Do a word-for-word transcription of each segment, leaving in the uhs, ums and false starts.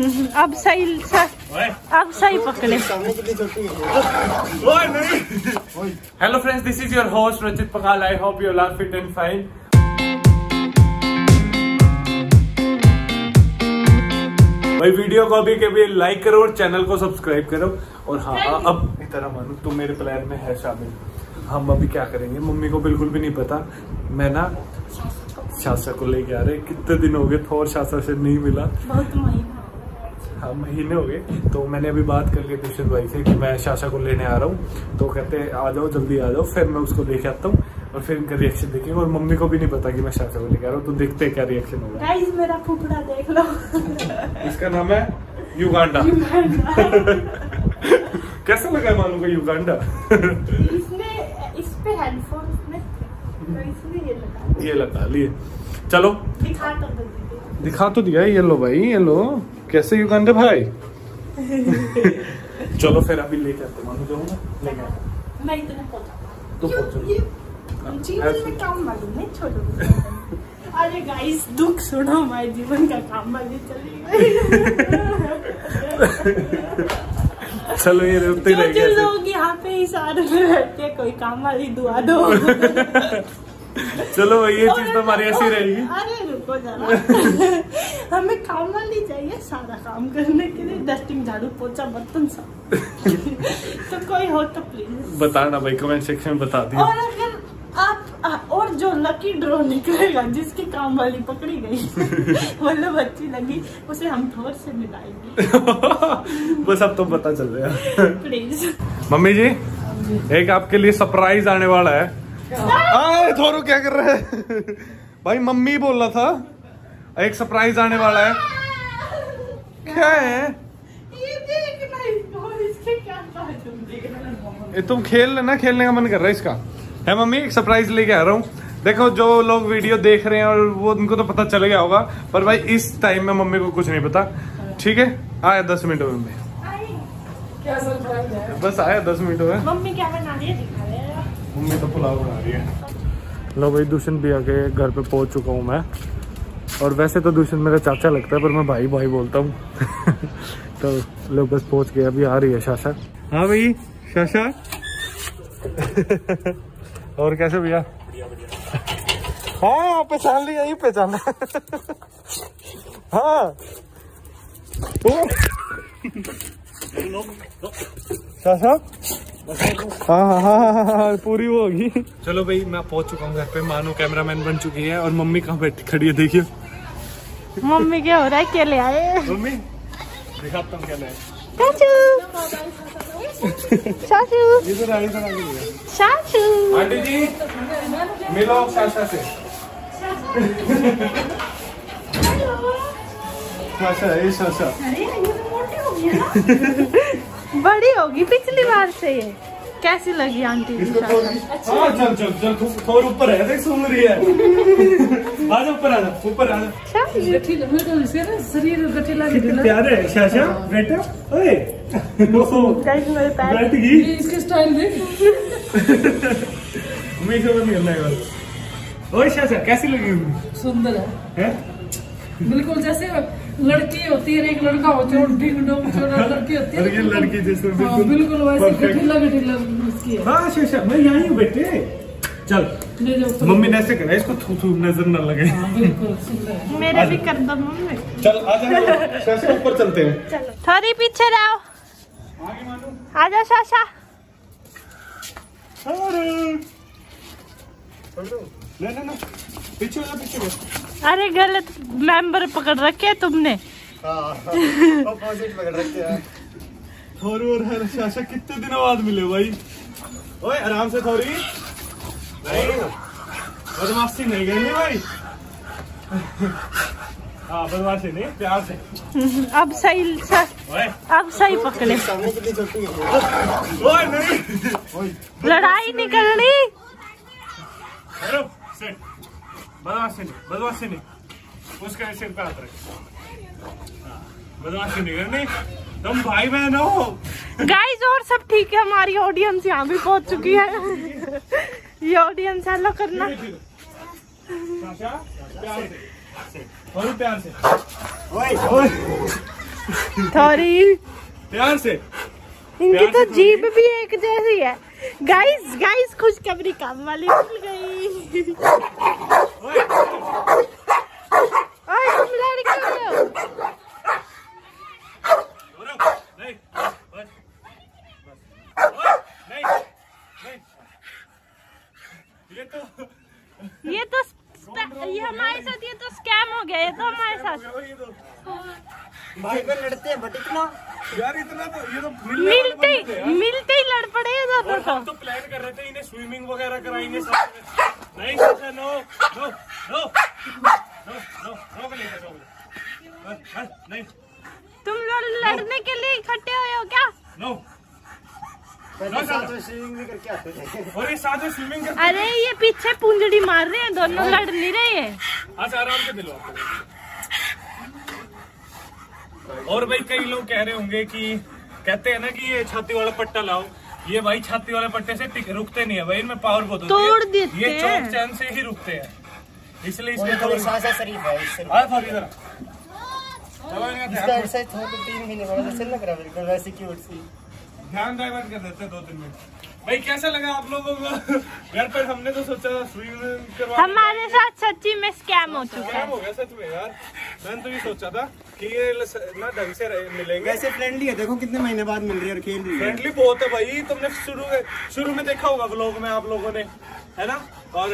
अब सही अब सही पकड़े। Hello friends, this is your host Rachit Panghal. I hope you are fit and fine. भाई वीडियो को अभी कभी लाइक करो और चैनल को सब्सक्राइब करो। और हाँ, अब की तरह मानो तुम मेरे प्लान में है शामिल। हम अभी क्या करेंगे, मम्मी को बिल्कुल भी नहीं पता। मैं ना शाशा को लेके आ रहे। कितने दिन हो गए थोड़ा शाशा से नहीं मिला, बहुत हाँ महीने हो गए। तो मैंने अभी बात कर ली दुष्यंत भाई से कि मैं शाशा को लेने आ रहा हूँ। तो कहते हैं आ जाओ, जल्दी आ जाओ। फिर मैं उसको लेके आता हूँ और फिर इनका रिएक्शन देखेंगे। और मम्मी को भी नहीं पता कि मैं शाशा को लेके आ रहा हूँ। तो देखते हैं क्या रिएक्शन होगा। गाइस मेरा फुफड़ा देख लो। इसका नाम है युगांडा। कैसा लगा मालूम का युगांडा? इसमें इस पे हेडफोन्स में तो इसलिए लगा ये लगा लिए। चलो दिखा तो दिया दिखा तो दिया ये लो भाई, ये लो कैसे युगांडा भाई। चलो फिर अभी लेके आते मानू जाऊंगा लेके। मैं इतना पहुंचा तो पहुंचा जीवन काम वाली छोड़ो। अरे गाइस दुख सुनो, हमारे जीवन का काम वाली चलेगा। चलो ये रुकते जो जो लोग यहाँ पे इस आदमी में बैठते हैं, कोई काम वाली दुआ दो। चलो ये चीज तो हमारी ऐसी रहेगी। अरे रुको जरा, हमें काम वाली चाहिए सारा काम करने के लिए। डस्टिंग, झाड़ू, पोछा, बर्तन सब। तो कोई हो तो प्लीज बताना भाई, कमेंट सेक्शन में बता दिया। और अगर आप और जो लकी ड्रॉ निकलेगा, जिसकी काम वाली पकड़ी गई मतलब अच्छी लगी, उसे हम थोर से मिलाएंगे। बस अब तो पता चल रहा है। प्लीज मम्मी जी, एक आपके लिए सरप्राइज आने वाला है। आए थोरो क्या कर रहा है भाई? मम्मी बोल रहा था एक सरप्राइज आने वाला है। क्या है ये? तुम खेल लेना, खेलने का मन कर रहा है इसका। है मम्मी, एक सरप्राइज लेके आ रहा हूँ। देखो जो लोग वीडियो देख रहे हैं और वो उनको तो पता चल गया होगा, पर भाई इस टाइम में मम्मी को कुछ नहीं पता। ठीक है, आया दस मिनटों में। क्या सरप्राइज है? बस आया दस मिनटों में। मम्मी क्या बना रही है? मम्मी तो पुलाव बना रही है। लो भाई, दुष्यंत भी आके घर पे पहुंच चुका हूँ मैं। और वैसे तो दुष्यंत मेरा चाचा लगता है, पर मैं भाई भाई बोलता हूँ। तो लोग बस पहुँच गए, अभी आ रही है शाशा। हाँ भाई शाशा। और कैसे भैया? हाँ पहचान लिया, ये पहचाना। हाँ शाशा, हाँ हाँ हाँ हाँ पूरी वो होगी। चलो भाई मैं पहुंच चुका हूँ घर पे। मानो कैमरामैन बन चुकी है। और मम्मी कहाँ बैठी खड़ी है? देखिए मम्मी क्या हो रहा है, क्या ले आए मम्मी? दिखाता हूँ क्या ले आए। शाशू शाशू आंटी जी मिलो शाशा से। शाशा ये शाशा बड़ी होगी पिछली बार से। ये कैसी लगी आंटी जी? हाँ चल चल चल, थोड़ा ऊपर है, देख सूंघ रही है। आज ऊपर आ जा, ऊपर आ जा। शरीर गठीला प्यारे है शाशा बेटा। ओए बैठ गई, इसके स्टाइल देख। मैं तो नहीं करना है। ओए शाशा कैसी लगी? सुंदर है बिल्कुल, जैसे लड़की होती है एक लड़का हो, जो लड़की होती है लड़की जैसे बिल्कुल वैसे गठीला गठीला उसकी है। हाँ शाशा मैं यहाँ ही बैठे। चल मम्मी ने ऐसे करा इसको, थू थू नजर न लगे। बिल्कुल मेरे भी कर दो मम्मी। चल आ जाओ शाशा, ऊपर चलते हैं। चलो थोड़ी पीछे रहो, आ जाओ शाशा। ना ना ना पीछे वाला पीछे वाला। अरे गलत मेंबर पकड़ रखे है तुमने। ऑपोजिट पकड़ रखे है। थोरू और हर शाशा कितने दिनों बाद मिले भाई। ओए आराम से थोरी, बदमाशी नहीं करनी भाई। हाँ बदमाशी नहीं, प्यार से। अब सही अब सही पकड़े। ओए नहीं लड़ाई निकलनी। बदमाशी नहीं, बदमाशी नहीं, उसका सिर पे हाथ रख। बदमाशी नहीं करनी, तुम भाई बहन हो। गाइस और सब ठीक है, हमारी ऑडियंस यहाँ भी पहुँच चुकी है। ये ऑडियंस हेलो करना। प्यार से, प्यार से। ओए ओए थोड़ी ध्यान से। इनकी तो जीभ भी एक जैसी है। गाइस गाइस खुशखबरी काम वाली मिल गई। ओए तुम लड़के हो। नहीं नहीं नहीं। ये तो ये तो ये हमारे साथ ये तो स्कैम हो गया। ये तो हमारे साथ भाई पर लड़ते हैं बट इतना यार इतना तो ये तो मिलते ही मिलते ही लड़ पड़े हैं दोनों। तो तो प्लान कर रहे थे इन्हें स्विमिंग वगैरह कराएंगे साथ में। नहीं Sasha no no no no no ले लो नहीं। तुम लोग लड़ने के लिए इकट्ठे हुए हो क्या? नो और ये साथ में स्विमिंग करते। अरे ये पीछे पूंजड़ी मार रहे हैं दोनों, लड़ नहीं रहे हैं। अच्छा आराम से दिलो। और भाई कई लोग कह रहे होंगे कि कहते हैं ना कि ये छाती वाला पट्टा लाओ, ये भाई छाती वाले पट्टे से टिक रुकते नहीं है भाई, इनमें पावर बहुत होती है, ये चौक चैन से ही रुकते हैं, इसलिए इसमें थोड़ा ध्यान डाइवर्ट कर देते हैं दो तीन मिनट। भाई कैसा लगा आप लोगों को? घर पर हमने तो सोचा स्विमिंग हमारे साथ सच्ची में स्कैम हो चुका है। स्कैम हो गया सच में यार। मैंने तो ये सोचा था कि ये ना ढंग से मिलेंगे। वैसे फ्रेंडली है, देखो कितने महीने बाद मिल रही है और खेल रही है। फ्रेंडली बहुत है भाई। तुमने शुरू शुरू में देखा होगा व्लॉग में आप लोगों ने, है ना। और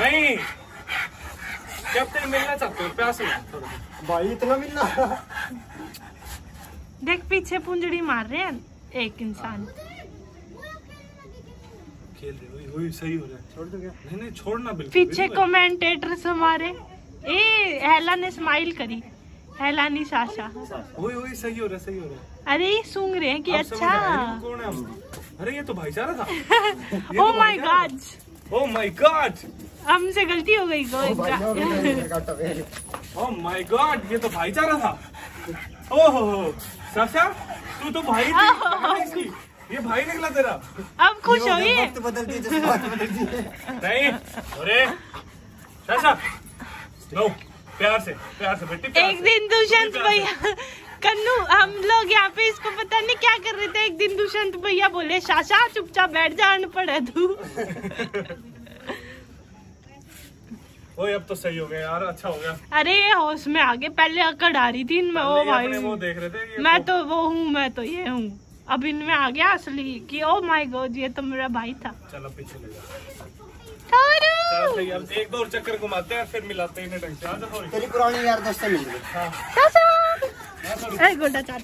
नहीं जब तक मिलना चाहते हो प्यास भाई इतना मिलना। देख पीछे पूंजड़ी मार रहे हैं एक इंसान। खेल रहे हो सही हो रहा है। छोड़ दो क्या? नहीं नहीं छोड़ना बिल्कुल। पीछे कमेंटेटर्स हमारे ए हेला ने स्माइल करी। हेला नहीं शाशा। वही वही सही हो रहा सही हो रहा। अरे ये सूंघ रहे हैं कि अच्छा कौन है। अरे ये तो भाईचारा था। Oh my god oh my god हमसे गलती हो गई। ओह माय गॉड ये तो भाईचारा था। ओहो शाशा तू तो भाई थी। ये भाई निकला तेरा। अब खुश हो गई नहीं। अरे शाशा लो प्यार से प्यार से बेटी। एक दिन दुष्यंत भैया कन्नू हम लोग यहाँ पे इसको पता नहीं क्या कर रहे थे। एक दिन दुष्यंत भैया बोले शाशा चुपचाप बैठ जा अनपढ़ है तू। ओए अब तो सही हो गया यार अच्छा हो गया। अरे होश में आगे पहले अकड़ आ रही थी इनमें। ओ भाई वो देख रहे थे मैं तो वो हूँ मैं तो ये हूँ। अब इनमें आ गया असली कि ओ माय गॉड ये तो मेरा भाई था। चलो पीछे ले जा। एक दो चक्कर घुमाते हैं फिर मिलाते हैं ढंग से। तेरी पुरानी यार दोस्त मिल गई। गोटा चाट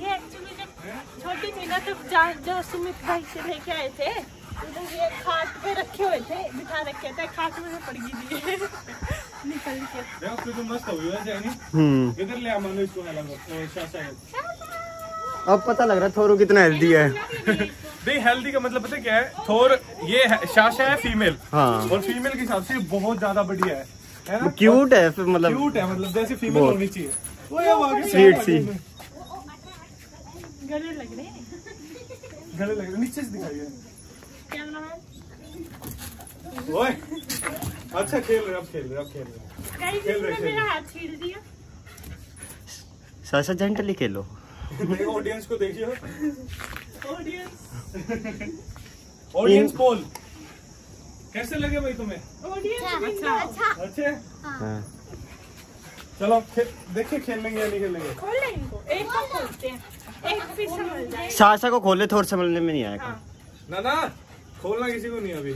ये एक्चुअली जब छोटी थी ना तब जो सुमित भाई से लेके आए थे तो ये खाट पे रखे हुए थे बिठा रखे थे। खाट में पड़ गई थी निकल के। देखो तो मस्त हो गया जानी। हम्म इधर ले आ मानो इसको हेला को शाशा। अब पता लग रहा थोरू कितना हेल्दी है। भाई हेल्दी का मतलब पता क्या है? थोर ये शाशा है फीमेल। हाँ और फीमेल के हिसाब से बहुत ज्यादा बढ़िया है है ना। क्यूट है मतलब क्यूट है मतलब जैसे फीमेल होनी चाहिए। वो ये आगे स्वीट सी गले लग रहे हैं। गले लग रहे नीचे से दिखाइए कैमरामैन। ओए अच्छा खेल रहे अब खेल रहे अब खेल रहे खेल रहे। मेरा हाथ छील दिया। शाशा जेंटली खेलो। देखो ऑडियंस को देखिए। ऑडियंस ऑडियंस पोल कैसे लगे भाई तुम्हें? ऑडियंस अच्छा अच्छे। हां चलो देखिए खेलेंगे या नहीं खेलेंगे। खोल इनको एक को खोलते हैं एक फिर संभल जाएगा। शाशा को खोले थोड़ा संभलने में नहीं आएगा। हाँ। ना ना खोलना किसी को नहीं अभी।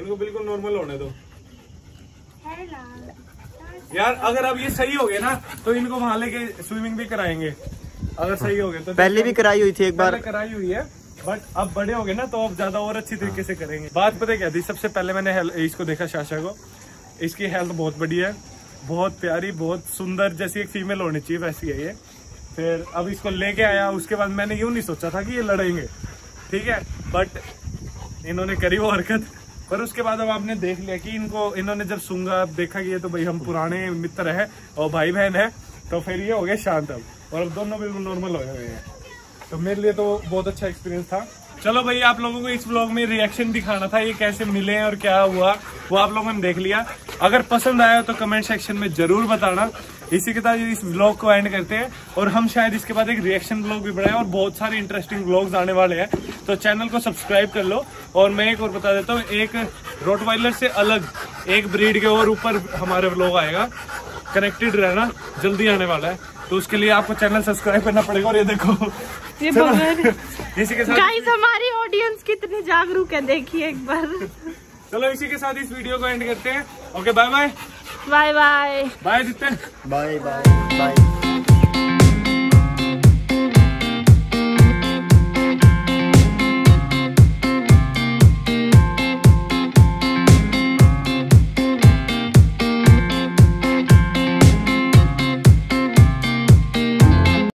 इनको बिल्कुल नॉर्मल होने दो यार। अगर अब ये सही हो गए ना तो इनको वहाँ लेके स्विमिंग भी कराएंगे अगर सही हो गए तो। पहले भी कराई हुई थी एक बार कराई हुई है बट अब बड़े हो गए ना तो अब ज्यादा और अच्छी तरीके से करेंगे। बात पता क्या थी? सबसे पहले मैंने इसको देखा शाशा को। इसकी हेल्थ बहुत बढ़िया है बहुत प्यारी बहुत सुंदर जैसी एक फीमेल होनी चाहिए वैसी है ये। फिर अब इसको लेके आया उसके बाद मैंने यूँ नहीं सोचा था कि ये लड़ेंगे ठीक है बट इन्होंने करी वो हरकत। पर उसके बाद अब आपने देख लिया कि इनको इन्होंने जब सूंघा देखा कि ये तो भाई हम पुराने मित्र हैं और भाई बहन है तो फिर ये हो गए शांत अब। और अब दोनों बिल्कुल नॉर्मल हो गए हैं तो मेरे लिए तो बहुत अच्छा एक्सपीरियंस था। चलो भाई, आप लोगों को इस व्लॉग में रिएक्शन दिखाना था, ये कैसे मिले और क्या हुआ वो आप लोगों ने देख लिया। अगर पसंद आया तो कमेंट सेक्शन में जरूर बताना। इसी के साथ इस व्लॉग को एंड करते हैं और हम शायद इसके बाद एक रिएक्शन व्लॉग भी बनाए और बहुत सारे इंटरेस्टिंग व्लॉग्स आने वाले हैं, तो चैनल को सब्सक्राइब कर लो। और मैं एक और बता देता हूँ, एक रोटवाइलर से अलग एक ब्रीड के और ऊपर हमारे व्लॉग आएगा, कनेक्टेड रहना, जल्दी आने वाला है, तो उसके लिए आपको चैनल सब्सक्राइब करना पड़ेगा। और ये देखो ये इसी के साथ गाइस हमारी ऑडियंस कितनी जागरूक है, देखिए एक बार। चलो इसी के साथ इस वीडियो को एंड करते हैं। Okay, bye bye bye bye bye bye bye.